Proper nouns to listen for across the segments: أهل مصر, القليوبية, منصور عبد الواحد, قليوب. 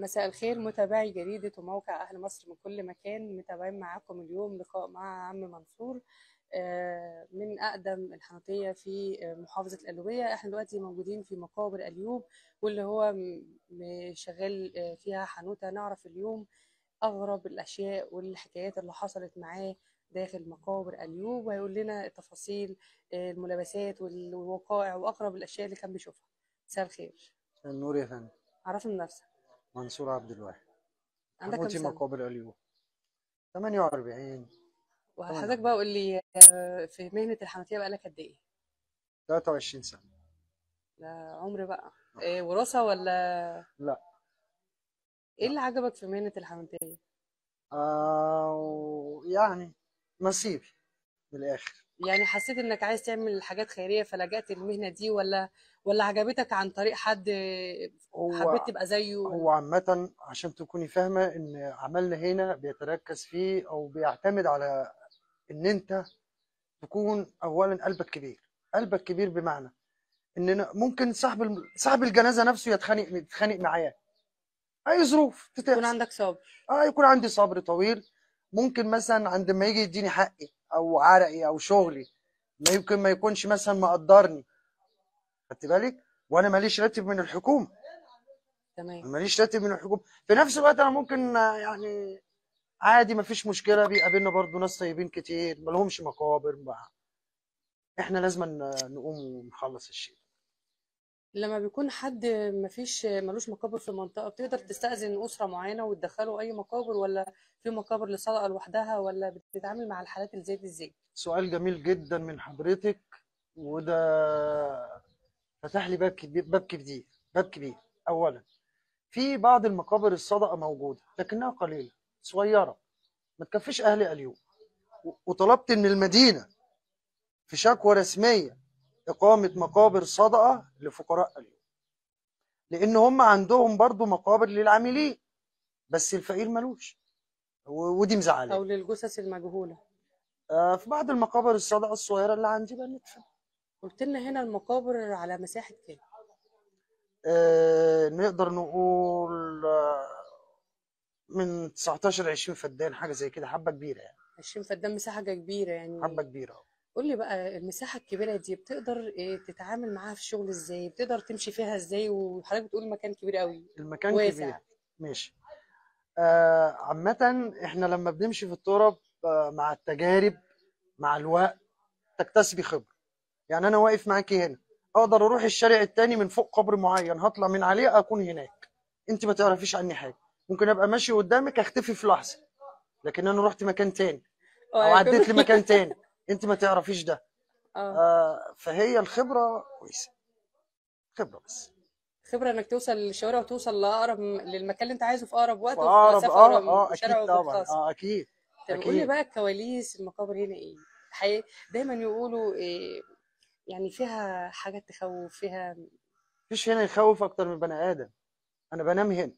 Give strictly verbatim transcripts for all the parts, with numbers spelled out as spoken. مساء الخير متابعي جريدة وموقع أهل مصر من كل مكان، متابعين معاكم اليوم لقاء مع عم منصور من أقدم الحنطية في محافظة القليوبية. احنا دلوقتي موجودين في مقابر قليوب واللي هو شغال فيها حنوتة. نعرف اليوم أغرب الأشياء والحكايات اللي حصلت معاه داخل مقابر قليوب، وهيقول لنا التفاصيل الملابسات والوقائع وأغرب الأشياء اللي كان بيشوفها. مساء الخير. النور يا فندم. عرفنا نفسك. منصور عبد الواحد. عندك كام سنة؟ مقابر قليوب ثمانية وأربعين. وحضرتك بقى قول لي، في مهنة الحنوتية بقالك قد إيه؟ ثلاثة وعشرين سنة. ده عمر بقى. إيه، وراثة ولا؟ لا. إيه اللي عجبك في مهنة الحنوتية؟ آه يعني نصيبي من الآخر. يعني حسيت إنك عايز تعمل حاجات خيرية فلجأت المهنة دي، ولا ولا عجبتك عن طريق حد حبيت تبقى زيه؟ هو عامة عشان تكوني فاهمة إن عملنا هنا بيتركز فيه أو بيعتمد على إن أنت تكون أولا قلبك كبير، قلبك كبير بمعنى إن ممكن صاحب صاحب الجنازة نفسه يتخانق يتخانق معايا. أي ظروف تتحصل. يكون عندك صبر. أه يكون عندي صبر طويل. ممكن مثلا عندما يجي يديني حقي او عرقي او شغلي ما يمكن ما يكونش مثلا مقدرني، خدت بالك؟ وانا ماليش راتب من الحكومه. تمام. ماليش راتب من الحكومه. في نفس الوقت انا ممكن يعني عادي ما فيش مشكله، بيقابلنا برضو ناس طيبين كتير ما لهمش مقابر بقى. احنا لازم نقوم ونخلص الشيء. لما بيكون حد مفيش ملوش مقابر في المنطقة، بتقدر تستأذن أسرة معينة وتدخله أي مقابر، ولا في مقابر لصدقة لوحدها، ولا بتتعامل مع الحالات اللي زي دي ازاي؟ سؤال جميل جدا من حضرتك، وده فتح لي باب كبير باب كبير باب كبير. أولا في بعض المقابر الصدقة موجودة لكنها قليلة صغيرة ما تكفيش أهل قليوب، وطلبت من المدينة في شكوى رسمية إقامة مقابر صدقة لفقراء قليوب، لأن هم عندهم برضو مقابر للعاملين بس الفقير ملوش، ودي مزعلة. أو للجثث المجهولة. آه في بعض المقابر الصدقة الصغيرة اللي عندي بقى ندفن. قلت لنا هنا المقابر على مساحة كام؟ آه نقدر نقول من تسعتاشر عشرين فدان، حاجة زي كده، حبة كبيرة يعني. عشرين فدان مساحة كبيرة يعني. حبة كبيرة أهو. قول لي بقى المساحة الكبيرة دي بتقدر تتعامل معاها في الشغل ازاي؟ بتقدر تمشي فيها ازاي؟ وحضرتك بتقول مكان كبير قوي. المكان واسع. كبير ماشي. آه عامة احنا لما بنمشي في التراب آه مع التجارب مع الوقت تكتسبي خبرة. يعني انا واقف معاكي هنا اقدر اروح الشارع التاني من فوق قبر معين هطلع من عليه اكون هناك. انت ما تعرفيش عني حاجة، ممكن ابقى ماشي قدامك اختفي في لحظة، لكن انا رحت مكان تاني او عديت لمكان تاني انت ما تعرفيش ده. آه. آه فهي الخبره كويسه، خبره بس خبره انك توصل للشوارع وتوصل لاقرب للمكان اللي انت عايزه في اقرب وقت وفي مسافه اقرب. اه اكيد طبعا. اه اكيد. طب قول لي بقى الكواليس المقابر هنا ايه؟ الحقيقه دايما يقولوا إيه يعني، فيها حاجات تخوف، فيها مفيش هنا يخوف اكتر من بني ادم. انا بنام هنا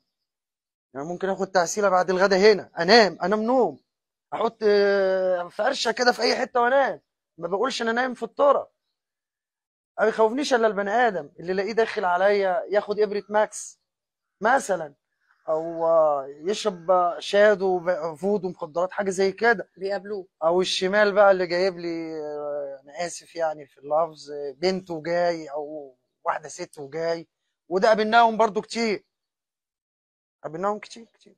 يعني، ممكن اخد تعسيله بعد الغدا هنا، انام انام نوم، احط فرشه كده في اي حته وانام، ما بقولش انا نايم في التراب. ما بيخوفنيش الا البني ادم اللي الاقيه داخل عليا ياخد ابره ماكس مثلا، او يشرب شاد وفود ومخدرات حاجه زي كده بيقابلوه، او الشمال بقى اللي جايب لي، انا اسف يعني في اللفظ، بنت وجاي او واحده ست وجاي، وده قابلناهم برضو كتير، قابلناهم كتير كتير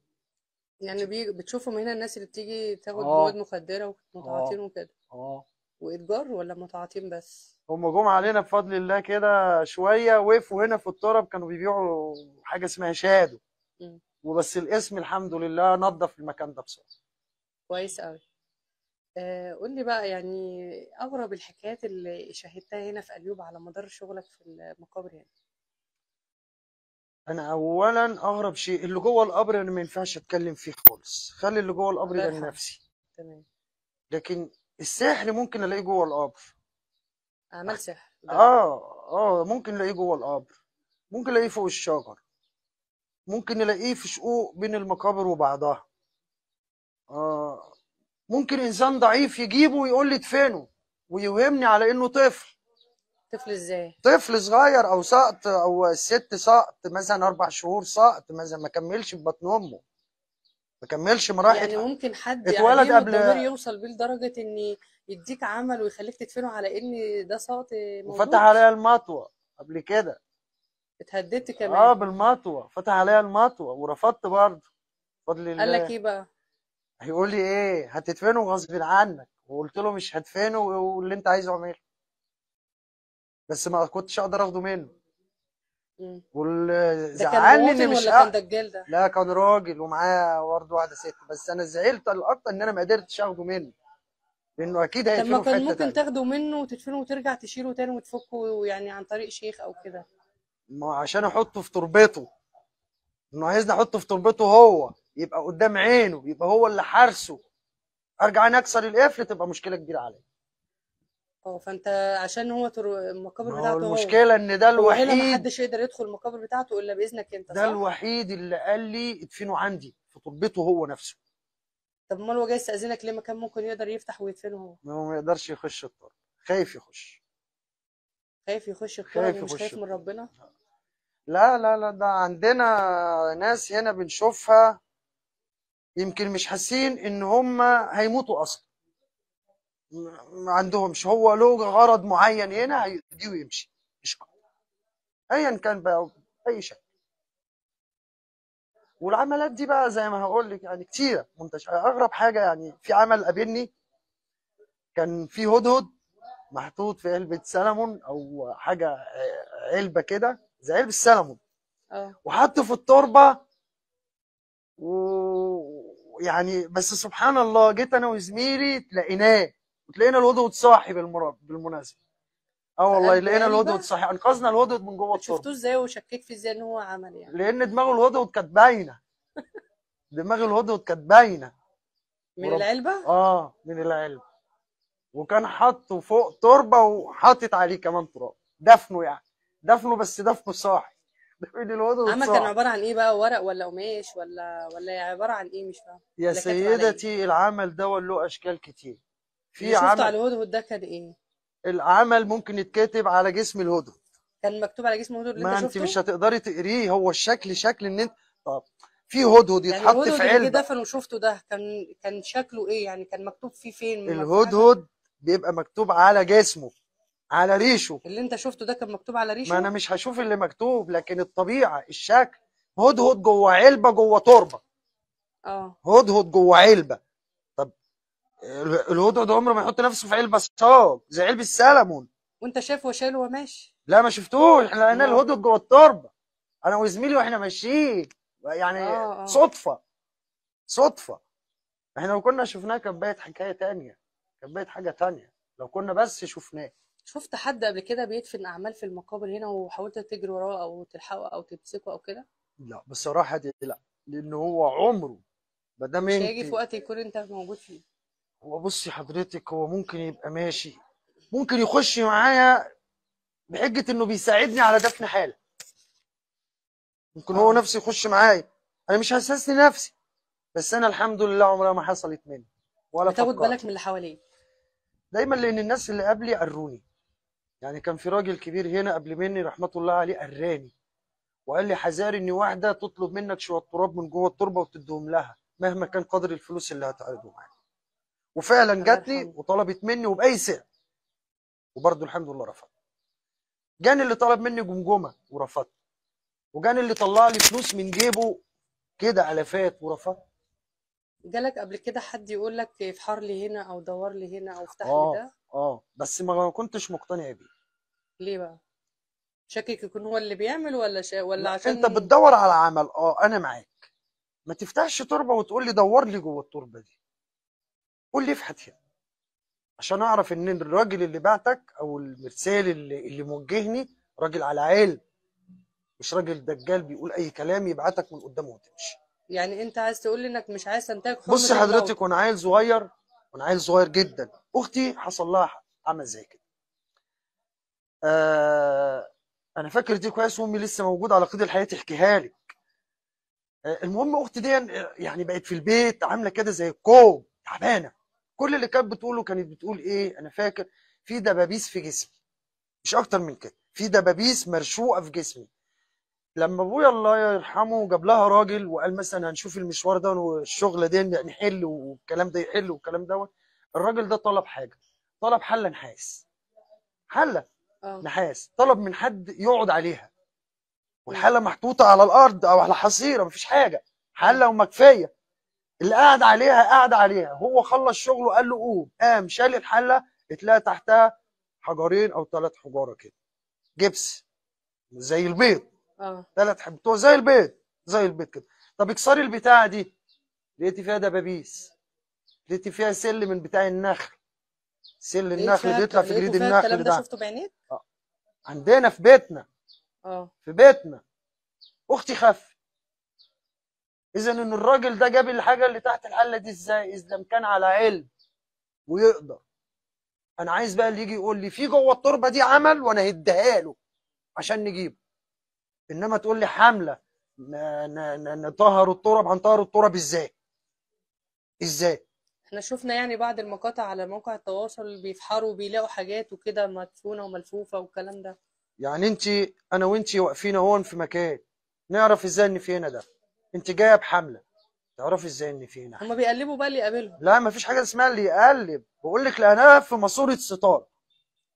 يعني. بي... بتشوفهم هنا الناس اللي بتيجي تاخد مواد مخدره ومتعاطين وكده. اه واتجار ولا متعاطين بس؟ هم جم علينا بفضل الله كده شويه، وقفوا هنا في التراب كانوا بيبيعوا حاجه اسمها شادو م. وبس الاسم الحمد لله نظف المكان ده بصراحه. كويس قوي. آه قول لي بقى يعني اغرب الحكايات اللي شاهدتها هنا في قليوب على مدار شغلك في المقابر هنا. انا اولا اغرب شيء اللي جوه القبر انا ما ينفعش اتكلم فيه خالص، خلي اللي جوه القبر ده لنفسي. تمام. لكن السحر ممكن الاقيه جوه القبر. اعمال سحر. اه اه ممكن الاقيه جوه القبر، ممكن الاقيه فوق الشجر، ممكن الاقيه في شقوق بين المقابر وبعضها. اه ممكن انسان ضعيف يجيبه ويقول لي ادفنه ويوهمني على انه طفل. طفل ازاي؟ طفل صغير او سقط، او الست سقط مثلا اربع شهور سقط مثلا، ما كملش في بطن امه، ما كملش مراحل يعني. ممكن حد اتولد يعني قبل يوصل بيه لدرجه ان يديك عمل ويخليك تدفنه على ان ده سقط موجود. وفتح عليها المطوه قبل كده، اتهددت كمان اه بالمطوه، فتح عليها المطوه ورفضت برضه. فضل الله. قال لك ايه بقى؟ هيقول لي ايه؟ هتدفنه غصب عنك. وقلت له مش هدفنه، واللي انت عايزه اعمله، بس ما كنتش اقدر اخده منه. وزعلني ان مش ولا أ... كان دجال ده؟ لا كان راجل ومعاه برضه واحده ست، بس انا زعلت الاكتر ان انا ما قدرتش اخده منه، لانه اكيد هيدفنه في حته. طب ما كان ممكن تاخده منه وتدفنه وترجع تشيله تاني وتفكه يعني عن طريق شيخ او كده. ما عشان احطه في تربته، انه عايزني احطه في تربته، هو يبقى قدام عينه، يبقى هو اللي حارسه. ارجع انا اكسر القفل تبقى مشكله كبيره عليا. اه فانت عشان هو المقابر بتاعته، هو المشكله ان ده الوحيد، ما حدش يقدر يدخل المقابر بتاعته الا باذنك انت، صح؟ ده الوحيد اللي قال لي ادفنه عندي في تربته هو نفسه. طب امال هو جاي يستاذنك ليه؟ ما كان ممكن يقدر يفتح ويدفنه هو. ما هو ما يقدرش يخش التربه، خايف يخش. خايف يخش التربه ومش خايف من ربنا؟ لا لا لا، ده عندنا ناس هنا بنشوفها يمكن مش حاسين ان هم هيموتوا اصلا، ما عندهمش. هو له غرض معين هنا هيديه ويمشي، مش ايا كان بقى اي شيء. والعملات دي بقى زي ما هقول لك يعني كتيره منتشره. اغرب حاجه يعني في عمل قابلني، كان في هدهد محطوط في علبه سلمون او حاجه، علبه كده زي علبه السلمون اه، وحطه في التربه و يعني. بس سبحان الله جيت انا وزميلي تلاقيناه، وتلاقينا الهدهد صاحي بالمناسبه. اه والله لقينا الهدهد صاحي، انقذنا الهدهد من جوه التربه. شفتوه ازاي وشكك فيه ازاي ان هو عمل يعني؟ لان دماغ الهدهد كانت باينه. دماغ الهدهد كانت باينه من ورب... العلبه؟ اه من العلبه، وكان حاطه فوق تربه وحاطط عليه كمان تراب، دفنه يعني دفنه، بس دفنه صاحي. عمى كان عباره عن ايه بقى؟ ورق ولا قماش ولا ولا عباره عن ايه؟ مش فاهم يا سيدتي. إيه؟ العمل ده له اشكال كتير. في عمل شفته على الهدهد ده كان ايه؟ العمل ممكن يتكتب على جسم الهدهد، كان مكتوب على جسم الهدهد اللي انت شفته. ما انت مش هتقدري تقريه، هو الشكل شكل ان انت طب في هدهد يتحط يعني في علبه. الهدهد اللي دفن وشفته ده كان كان شكله ايه يعني؟ كان مكتوب فيه فين؟ الهدهد بيبقى مكتوب على جسمه، على ريشه. اللي انت شفته ده كان مكتوب على ريشه؟ ما انا مش هشوف اللي مكتوب، لكن الطبيعه الشكل. هدهد جوه علبه جوه تربه. اه هدهد جوه علبه. طب الهدهد عمره ما يحط نفسه في علبه صاج زي علبه السلمون. وانت شايفه وشايله وماشي؟ لا ما شفتوش، احنا لقينا الهدهد جوه التربه انا وزميلي واحنا ماشيين يعني. آه آه. صدفه صدفه. احنا لو كنا شفناه كان بقت حكايه ثانيه، كان بقت حاجه ثانيه لو كنا بس شفناه. شفت حد قبل كده بيدفن اعمال في المقابر هنا وحاولت تجري وراه او تلحقه او تمسكه او كده؟ لا بصراحه دي لا، لان هو عمره ما دام انت مش هيجي في وقت يكون انت موجود فيه. هو بصي حضرتك، هو ممكن يبقى ماشي، ممكن يخش معايا بحجه انه بيساعدني على دفن حاله، ممكن هو نفسه يخش معايا. انا مش حاسس لنفسي، بس انا الحمد لله عمرها ما حصلت مني ولا فكرت. بتاخد بالك من اللي حواليك دايما، لان الناس اللي قبلي قروني يعني. كان في راجل كبير هنا قبل مني رحمه الله عليه قراني وقال لي حذاري ان واحده تطلب منك شويه تراب من جوه التربه وتديهم لها مهما كان قدر الفلوس اللي هتعرضه معاك. وفعلا جات لي وطلبت مني وباي سعر، وبرده الحمد لله رفضت. جاني اللي طلب مني جمجمه ورفضت، وجاني اللي طلع لي فلوس من جيبه كده الافات ورفضت. جالك قبل كده حد يقول لك افحر لي هنا او دور لي هنا او افتح لي ده؟ اه بس ما كنتش مقتنع بيه. ليه بقى؟ شاكك يكون هو اللي بيعمل ولا شا... ولا عشان انت بتدور على عمل. اه انا معاك، ما تفتحش تربه وتقول لي دور لي جوه التربه دي، قول لي افحت هنا عشان اعرف ان الراجل اللي بعتك او المرسال اللي اللي موجهني راجل على علم، مش راجل دجال بيقول اي كلام يبعتك من قدامه وتمشي. يعني انت عايز تقول لي انك مش عايز تنتهك حرمه؟ بص حضرتك، وانا عيل صغير، وانا عيل صغير جدا، اختي حصل لها عمل زي كده. آه انا فاكر دي كويس، وامي لسه موجوده على قيد الحياه تحكيها لك. آه المهم اختي دي يعني بقت في البيت عامله كده زي الكوم، تعبانه. كل اللي كانت بتقوله كانت بتقول ايه؟ انا فاكر في دبابيس في جسمي، مش اكتر من كده. في دبابيس مرشوقه في جسمي. لما ابويا الله يرحمه جاب لها راجل وقال مثلا هنشوف المشوار ده والشغله دي نحل والكلام ده يحل والكلام دوت، الراجل ده طلب حاجه، طلب حله نحاس، حله نحاس، طلب من حد يقعد عليها، والحله محطوطه على الارض او على حصيره مفيش حاجه، حله ومكفيه، اللي قاعد عليها قاعد عليها. هو خلص شغله قال له قوم، قام شال الحله، اتلاقى تحتها حجرين او ثلاث حجاره كده جبس زي البيض، اه ثلاث حبتوه زي البيض، زي البيض كده. طب اكسري البتاعه دي، لقيتي فيها دبابيس، لقيتي فيها سل من بتاع النخل، سل النخل بيطلع في جريد النخل ده. ده شفته بعينيك؟ اه عندنا في بيتنا، اه في بيتنا اختي خف. اذا ان الراجل ده جاب الحاجه اللي تحت الحله دي ازاي؟ اذا كان على علم ويقدر. انا عايز بقى اللي يجي يقول لي في جوه التربه دي عمل وانا هديها له عشان نجيبه، انما تقول لي حمله نطهر التراب، هنطهر التراب ازاي؟ ازاي؟ احنا شفنا يعني بعض المقاطع على موقع التواصل بيفحروا بيلاقوا حاجات وكده مدفونه وملفوفه والكلام ده. يعني انت انا وانت واقفين اهون في مكان، نعرف ازاي ان في هنا ده؟ انت جايه بحمله، تعرفي ازاي ان في هنا؟ هما بيقلبوا بقى اللي يقابلهم. لا مفيش حاجه اسمها اللي يقلب، بقول لك لقيناها في ماسوره ستاره.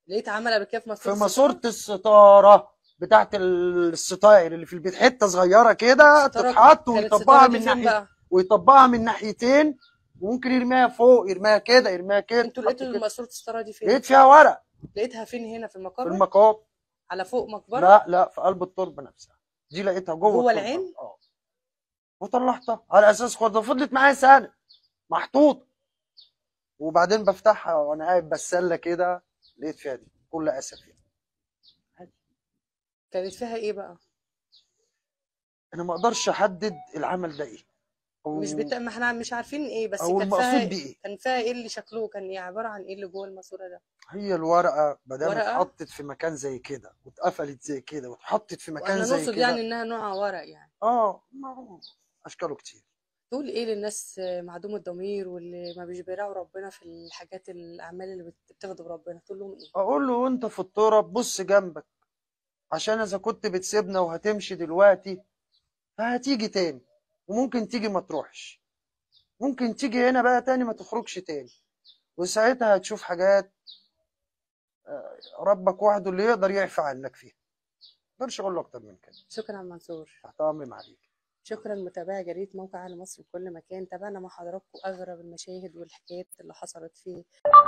لقيت عمله بكيف ماسوره؟ في ماسوره الستاره بتاعت الستاير اللي في البيت، حته صغيره كده تتحط ويطبقها من ناحيه ويطبقها من ناحيتين، وممكن يرميها فوق، يرميها كده، يرميها كده. انتوا لقيتوا ماسوره الستاره دي فين؟ لقيت فيها ورق. لقيتها فين؟ هنا في المقابر؟ في المقابر على فوق مقبره؟ لا لا، في قلب التربه نفسها دي لقيتها جوه جوه العين؟ اه وطلعتها على اساس خرده، فضلت معايا سنه محطوطه، وبعدين بفتحها وانا قاعد بتسلى كده لقيت فيها دي، كل اسف يعني. كانت فيها ايه بقى؟ انا ما اقدرش احدد العمل ده ايه، مش بتا... ما احنا مش عارفين ايه، بس كان فيها ايه؟ كان فيها ايه اللي شكله كان ايه؟ عباره عن ايه اللي جوه الماسوره ده؟ هي الورقه ما دام اتحطت في مكان زي كده واتقفلت زي كده واتحطت في مكان زي كده، نقصد يعني انها نوع ورق يعني. اه اشكاله كتير. تقول ايه للناس معدوم الضمير واللي ما بيشبرعوا ربنا في الحاجات الاعمال اللي بتغضب ربنا، تقول لهم ايه؟ اقول له وانت في التراب بص جنبك، عشان اذا كنت بتسيبنا وهتمشي دلوقتي فهتيجي تاني، وممكن تيجي ما تروحش، ممكن تيجي هنا بقى تاني ما تخرجش تاني، وساعتها هتشوف حاجات ربك وحده اللي يقدر يعفى عنك فيها. ما اقدرش اقول له اكتر من كده. شكرا يا منصور، تحت امرك عليك. شكرا متابعي جريده موقع اهل مصر في كل مكان، تابعنا مع حضراتكم اغرب المشاهد والحكايات اللي حصلت فيه.